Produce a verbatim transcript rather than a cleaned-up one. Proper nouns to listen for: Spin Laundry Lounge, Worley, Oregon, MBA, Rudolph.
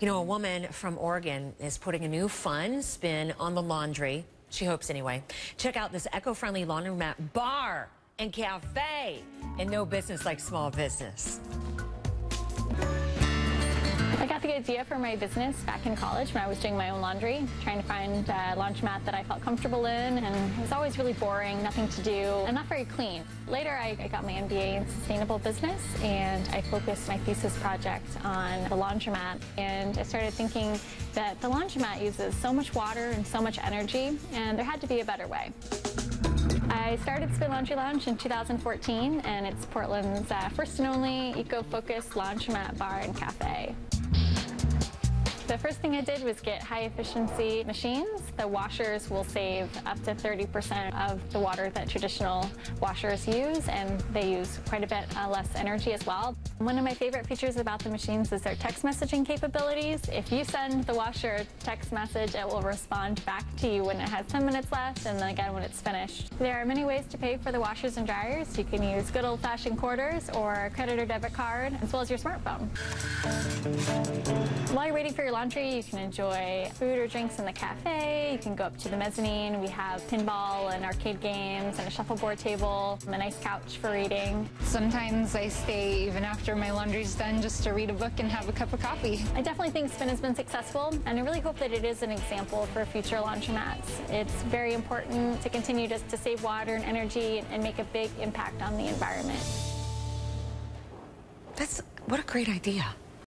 You know, a woman from Oregon is putting a new fun spin on the laundry. She hopes anyway. Check out this eco-friendly laundromat bar and cafe. And no business like small business. I got the idea for my business back in college when I was doing my own laundry, trying to find a laundromat that I felt comfortable in, and it was always really boring, nothing to do, and not very clean. Later, I, I got my M B A in sustainable business, and I focused my thesis project on the laundromat, and I started thinking that the laundromat uses so much water and so much energy, and there had to be a better way. I started Spin Laundry Lounge in two thousand fourteen, and it's Portland's uh, first and only eco-focused laundromat bar and cafe. The first thing I did was get high-efficiency machines. The washers will save up to thirty percent of the water that traditional washers use, and they use quite a bit uh, less energy as well. One of my favorite features about the machines is their text messaging capabilities. If you send the washer a text message, it will respond back to you when it has ten minutes left, and then again when it's finished. There are many ways to pay for the washers and dryers. You can use good old-fashioned quarters or a credit or debit card, as well as your smartphone. While you're waiting for your laundry, you can enjoy food or drinks in the cafe. You can go up to the mezzanine. We have pinball and arcade games and a shuffleboard table, a nice couch for reading. Sometimes I stay even after my laundry's done just to read a book and have a cup of coffee. I definitely think Spin has been successful, and I really hope that it is an example for future laundromats. It's very important to continue just to save water and energy and make a big impact on the environment. That's what a great idea.